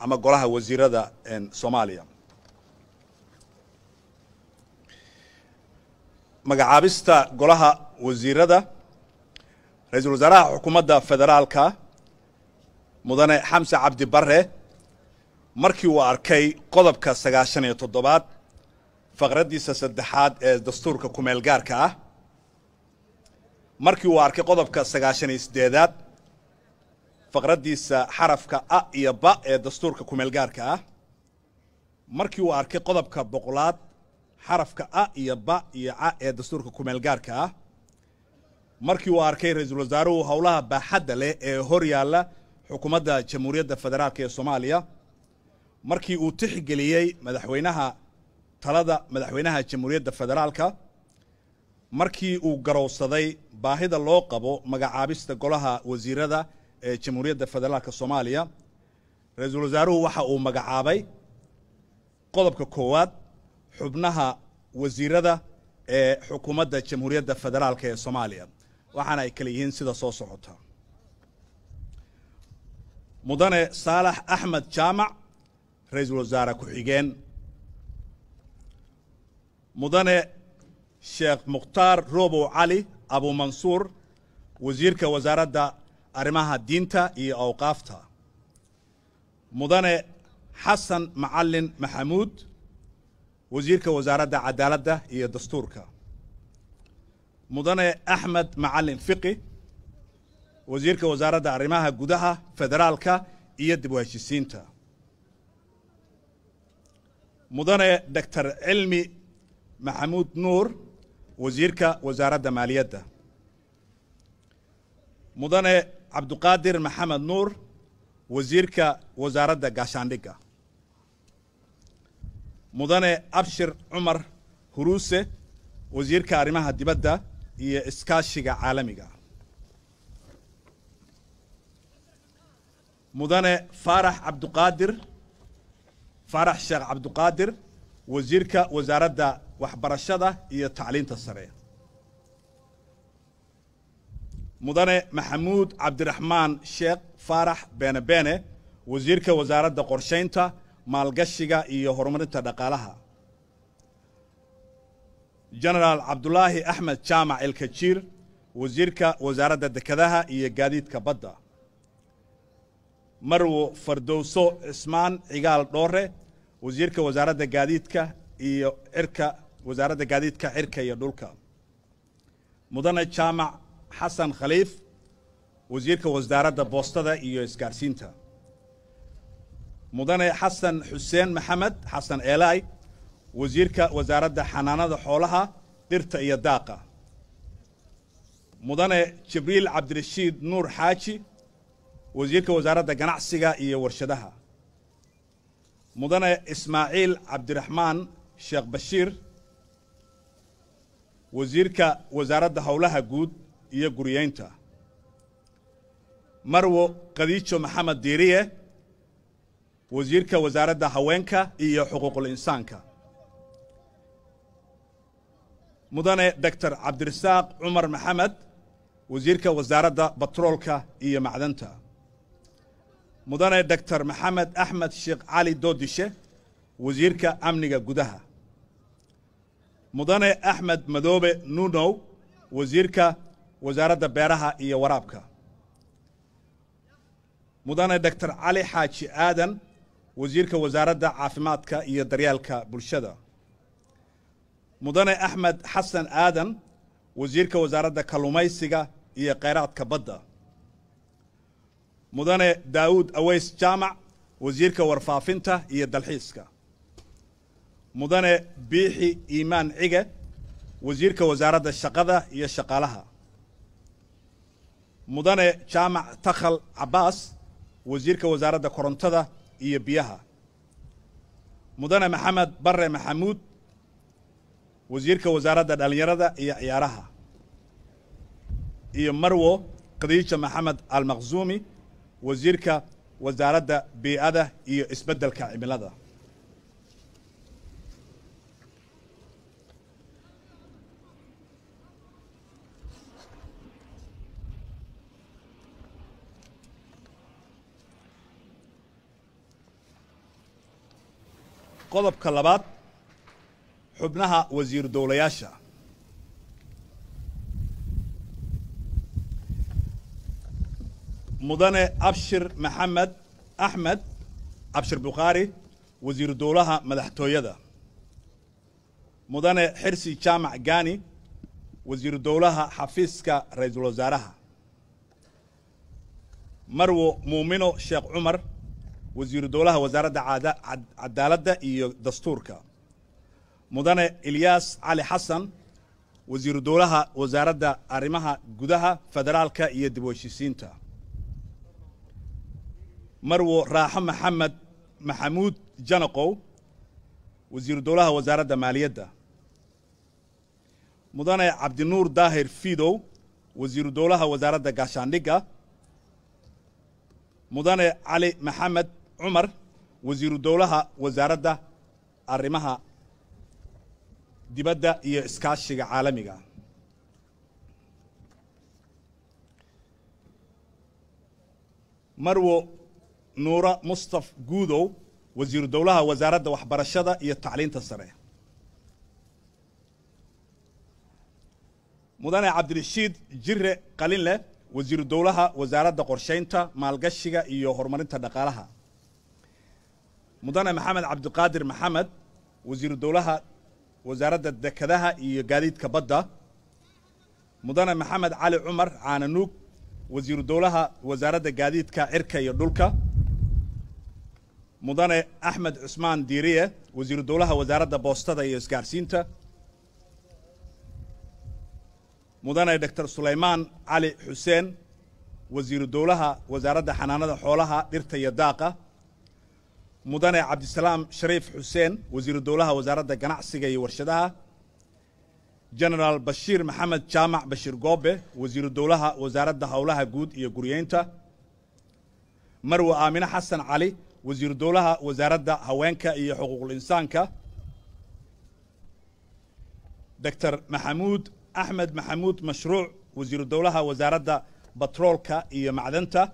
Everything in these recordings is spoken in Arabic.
ama golaha wasiirada Soomaaliya magacaabista golaha wasiirada ra'iisul wasaaraha xukuumadda federaalka mudane xamse cabdi bare markii uu arkay qodobka 97 faqradiisa saddexaad ee dastuurka kumeel gaarka ah markii uu arkay qodobka 98aad faqradiisa xarafka a iyo ba ee dastuurka kumeel gaarka ah markii uu arkay qodobka 100aad xarafka a iyo ba iyo a ee dastuurka kumeel gaarka ah markii uu arkay ra'iisul wasaaruhu howlaha baaxadda leh ee hor yaala xukuumadda jamhuuriyadda federaalka ee Soomaaliya markii uu tixgeliyay madaxweynaha talada madaxweynaha jamhuuriyadda federaalka markii uu garowsaday baahida loo qabo magacaabista golaha wasiirada ee jamhuuriyadda federaalka Soomaaliya ra'iisul wasaaruhu waxa uu magacaabay qodobka koowaad xubnaha wasiirada ee xukuumadda jamhuuriyadda federaalka ee Soomaaliya waxaana ay kala yihiin sida soo socota mudane saalax axmed jaamac ra'iisul wasaare ku xigeen mudane sheekh mukhtaar roobow cali abu mansuur wasiirka wasaaradda arrimaha diinta iyo awqaafta mudane xasan macallin maxamuud wasiirka wasaaradda cadaaladda iyo dastuurka mudane axmed macallin fiqi wasiirka wasaaradda arrimaha gudaha federaalka iyo dib u heshiisiinta mudane dr cilmi maxamuud nuur wasiirka wasaaradda maaliyadda mudane cabduqaadir maxamed nuur wasiirka wasaaradda gaashaandhigga mudane abshir cumar huruuse wasiirka arrimaha dibadda iyo iskaashiga caalamiga mudane faarax sheekh cabduqaadir wasiirka wasaaradda waxbarashada iyo tacliinta sare mudane maxamuud cabdiraxmaan sheekh faarax beenabeene wasiirka wasaaradda qorsheynta maalgashiga iyo horumarinta dhaqaalaha generaal cabdulaahi axmed jaamac elkajiir wasiirka wasaaradda dekedaha iyo gaadiidka badda marwo fardowso cismaan cigaal dhoore wasiirka wasaaradda gaadiidka iyo cirka wasaaradda gaadiidka cirka iyo dhulka mudane jaamac xasan khaliif wasiirka wasaaradda boostada iyo isgaarsiinta mudane xasan xuseen maxamed xasan eelaay wasiirka wasaaradda xanaanada xoolaha dhirta iyo daaqa mudane jibriil cabdirashiid nuur xaaji wasiirka wasaaradda ganacsiga iyo warshadaha mudane ismaaciil cabdiraxmaan sheekh bashiir wasiirka wasaaradda howlaha guud iyo guriyeynta marwo qadiijo maxamed diiriye wasiirka wasaaradda haweenka iyo xuquuqul insaanka mudane dr cabdirasaaq cumar maxamed wasiirka wasaaradda batroolka iyo macdanta mudane dr maxamed axmed sheekh cali doodishe wasiirka amniga gudaha mudane axmed madoobe nuunow wasiirka wasaaradda beeraha iyo waraabka mudane dr cali xaaji aadan wasiirka wasaaradda caafimaadka iyo daryeelka bulshada mudane axmed xasan aadan wasiirka wasaaradda kalluumaysiga iyo kheyraadka badda mudane daawud aweys jaamac wasiirka warfaafinta iyo dalxiiska mudane biixi iimaan cige wasiirka wasaaradda shaqada iyo shaqaalaha mudane jaamac takhal cabaas wasiirka wasaaradda korontada iyo biyaha mudane maxamed bare maxamuud wasiirka wasaaradda dhalinyarada iyo ciyaaraha iyo marwo qadiijo maxamed almaqsuumi wasiirka wasaaradda bii'ada iyo isbeddelka cimilada قضب كلابات حبنها وزير دولة ياشا مدني أبشر محمد أحمد أبشر بخاري وزير دولها مدحتو يدا مدني حرسي جامع جاني وزير دولها حفيزكا رئيس الوزراء مرو مؤمنو شيخ عمر وزير دولها وزارة عدالة إيو دستوركا مدني إلياس علي حسن وزير دولها وزارة أرمها قدها فدرالكا إيو دبوشيسينتا مرو راحم محمد محمود جنقو وزير دولها وزارة مالية مدنى عبد النور داهر فيدو وزير دولها وزارة قاشانديكا مدنى علي محمد عمر وزير دولها وزارة الرماها دبدا إسكاشي عالمية مرو نورا مصطفى جودو وزير دولها وزارة وحبرشدة يتعلين تسرع مدنى عبد الرشيد جرة قليل له وزير دولها وزارة قرشينتا مالقشجة إيو هرمانتا دقالها مدنى محمد عبد القادر محمد وزير دولها وزارة دكدها إيو قاديد كبدة مدنى محمد علي عمر عاننوك وزير دولها وزارة قاديد كإركا يدولكا مدنى أحمد عثمان ديرية وزير دولها وزارة بوسطة يسكارسينتا مدنى دكتور سليمان علي حسين وزير دولها وزارة حنانة حولها ديرتا يداقة مدنى عبد السلام شريف حسين وزير دولها وزارة قناعسية يورشدها جنرال بشير محمد جامع بشير قوبة وزير دولها وزارة حولها جود يقرينتا مروة آمنة حسن علي وزير دولها وزارة هوانكا إيا حقوق الإنسانكا دكتور محمود أحمد محمود مشروع وزير دولها وزارة بترولكا إيا معدنتا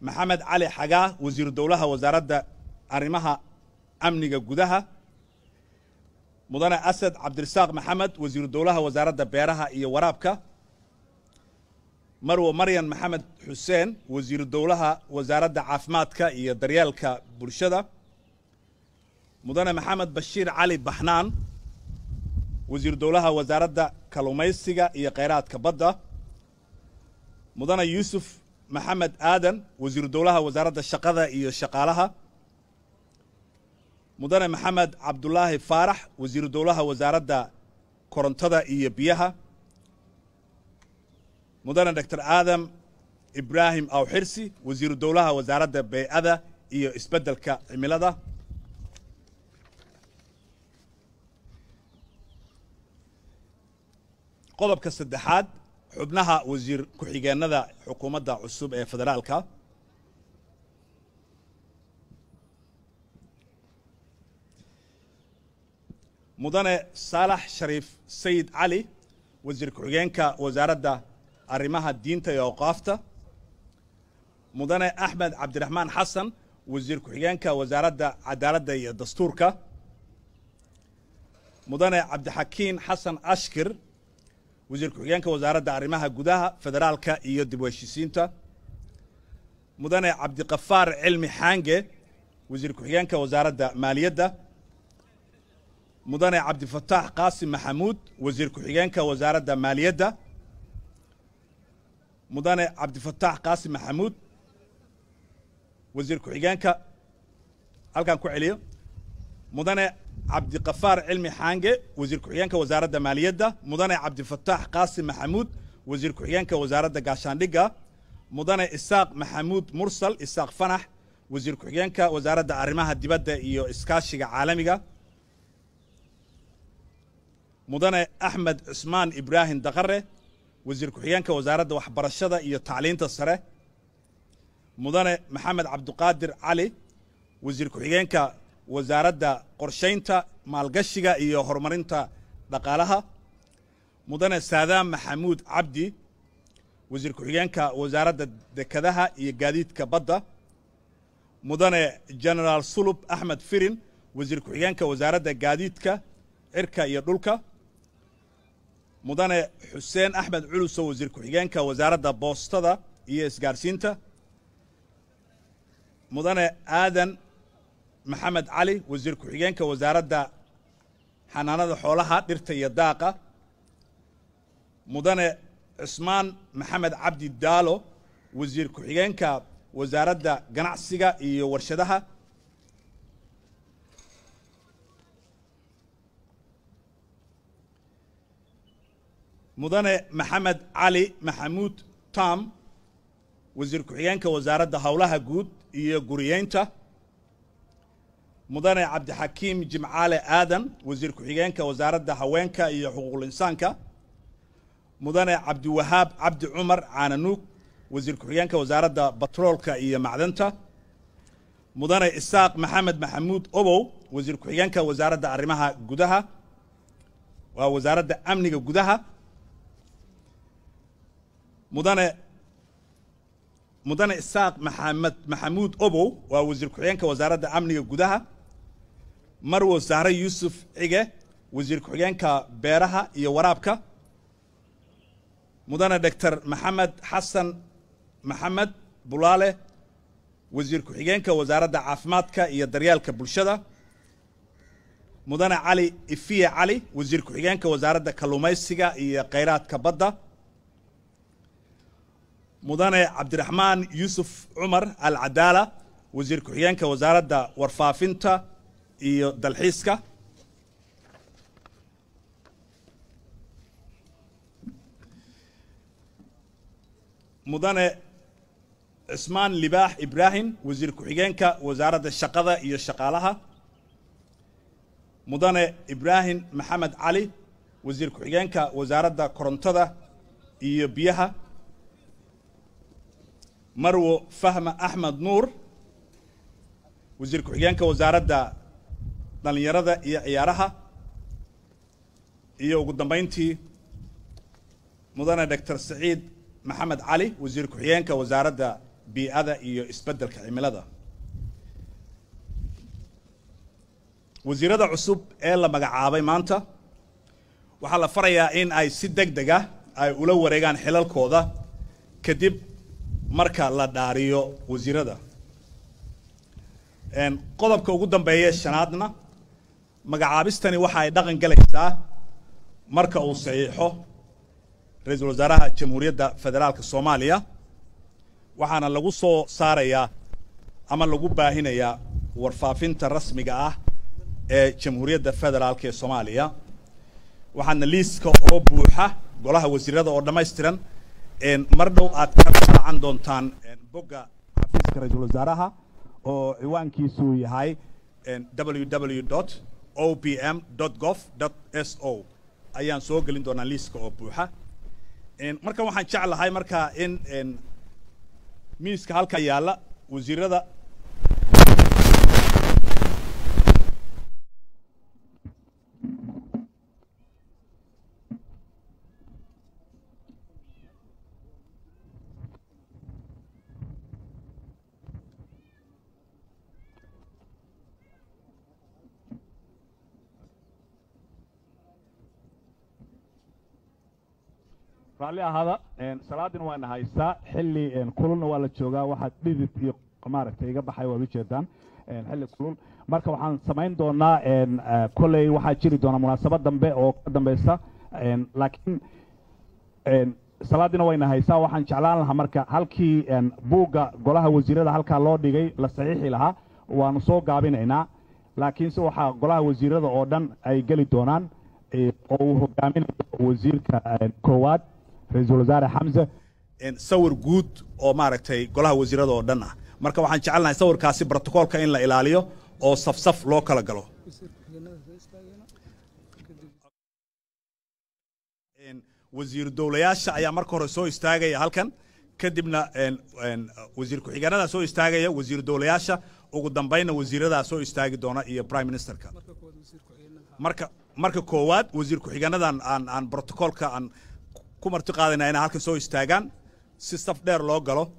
محمد علي حقا وزير دولها وزارة أرمها أمنية قدها مدنى أسد عبد الرساق محمد وزير دولها وزارة بيرها إيا ورابكا مروة مريم محمد حسين وزير دولها وزارة عافماتكا إيا دريالكا برشدة مدنى محمد بشير علي بحنان وزير دولها وزارة كالوميسيغا إيا قيرات كبدة مدنى يوسف محمد آدن وزير دولها وزارة الشقادة إيا شقالها مدنى محمد عبد الله فارح وزير دولها وزارة كورنتدا إيا بيها مدنى دكتور آدم إبراهيم أو حرسي وزير دولها وزارة بيئة إيو إسبدل كعملة قضب كالسدحاد حبنها وزير كحيقان حكومة عصوب فدرالكا مدنى صالح شريف سيد علي وزير كحيقان وزارة أرمها الدينتا يوقافتا مدنى أحمد عبد الرحمن حسن وزير كحيانكا وزارة عدالة دستوركا مدنى عبد الحكيم حسن أشكر وزير كحيانكا وزارة أرمها قداها فدرالكا إيدي بوشيسينتا مدنى عبد القفار علمي حانجي وزير كحيانكا وزارة ماليدا مدنى عبد الفتاح قاسم محمود وزير كحيانكا وزارة ماليدا مدنى عبد الفتاح قاسم محمود وزير كحيقانكا هلكان كوعليو مدنى عبد القفار علمي حانجي وزير كحيقانكا وزارة مالية مدنى عبد الفتاح قاسم محمود وزير كحيقانكا وزارة قاشانديكا مدنى إساق محمود مرسل إساق فنح وزير كحيقانكا وزارة أرماها الدبادة إيو إسكاشيكا عالميكا مدنى أحمد عثمان إبراهيم دقرة وزير كحيانكا وزارة وحبرشدة إيا تعلينتا السرة مدنى محمد عبد القادر علي وزير كحيانكا وزارة قرشينتا مالقشيكا إيا هرمرينتا دقالها مدنى سادام محمود عبدي وزير كحيانكا وزارة دكدها إيا قاديد كبدة مدنى جنرال سلوب أحمد فيرن وزير كحيانك وزارة جاديتك إركا يدلك مدنى حسين أحمد علوس وزير كحيانك وزارة بوسطة إيس جارسينتا مدنى آدن محمد علي وزير كحيانك وزارة حنانة حولها درت يداقة مدنى عثمان محمد عبدي دالو وزير كحيانك وزارة جناعسيجا يورشدها مدن محمد علي محمود تام وزير كحيانك وزارة هولها جود يجوريانتا مدن عبد الحكيم جمعالي آدم وزير كحيانك وزارة هوانكا يحقوق الإنسانكا مدن عبد الوهاب عبد عمر عانانوك وزير كحيانك وزارة بترولكا إيا معدنتا مدن إساق محمد محمود أبو وزير كحيانك وزارة أرمها جودها ووزارة أمنك جودها مدن إساق محمود أبو ووزير كحيانك وزارة أمنك جودها مروة زهرة يوسف عجة وزير كحيانك بيرها إيا ورابكا مدن دكتور محمد حسن محمد بولاله وزير كحيانك وزارة عافماتك إيا دريالك بلشدة مدن علي إفية علي وزير كحيانك وزارة كالوميسيكا إيا قيرات كبدة مدن عبد الرحمن يوسف عمر العدالة وزير كحيانك وزارة ورفافنتا إيا دلحيسكا مدن عثمان لباح إبراهيم وزير كحيانك وزارة الشقضة إيا الشقالها مدن إبراهيم محمد علي وزير كحيانك وزارة كورنتدا إيا بيها مروة فهم أحمد نور وزير كحيانك وزارة دلنيردا إيا عيارها إيا قدامبينتي مدن دكتور سعيد محمد علي وزير كحيانك وزارة بيئة إيو إسبدل كعملة وزير عصوب إلا مقعابي مانتا وحالا فريا إن أي سيدك دقا أي أولو وريقان حلال كودا كدب مركا لا داريو وزير دا إن قضبك وقدن بيئة شنادنا مقعابستاني وحاي داغن قلقسا مركا أو صحيحو رئيس الوزراء جمهورية فدرالك الصومالية وحانا لغو صاريا اما لغو باهينا يا ورفافين ترسمي قاه جمهورية فدرالك الصومالية وحانا ليسكو بوحة قولها وزيرادة وردما يسترن ان مردو اتكرسة عن دونتان ان بوغا حفيسك رئيس الوزراء او عوان كيسو يهاي ان www.obm.gov.so ايان سوق لندونا ليسكو بوحة marka waxaan jeclahay marka in miiska halka yaala wasiirada هذا سلادن وين هايسا حلي كلون ولا تشوجا واحد بيدت يقمارك تيجا بحي وبيجدان حلي كلون مركب عن سمين دونا كل واحد شري دونا مناسبة دمبي أو دمبيسا لكن سلادن وين هايسا واحد شعلان لها مركب هالكي بوجا جلها وزيرة هالكا لودي جاي لصحيح لها ونصو جابين هنا لكن سو ح جلها وزيرة أوردن أي جلي دونان أو جابين وزير كواد رئيس الوزراء حمزة إن صور جود أو ماركتي قالها وزير ده ودنا مركب واحد شعلنا يصور كاسي بروتوكول كائن لا إلاليو أو صف لوكال قالوا إن وزير دولة يشاء يا مركب رسول استاجي هالكن كدبنا إن وزير كحجنا رسول استاجي وزير دولة يشاء وقدام بينه وزير ده رسول استاجي دونا إيه برايم مينستر كا مركب كواد وزير كحجنا ده عن بروتوكول كأن كم ارتقاءنا هنا هالك سوي استعان سيستف دير لوجلو.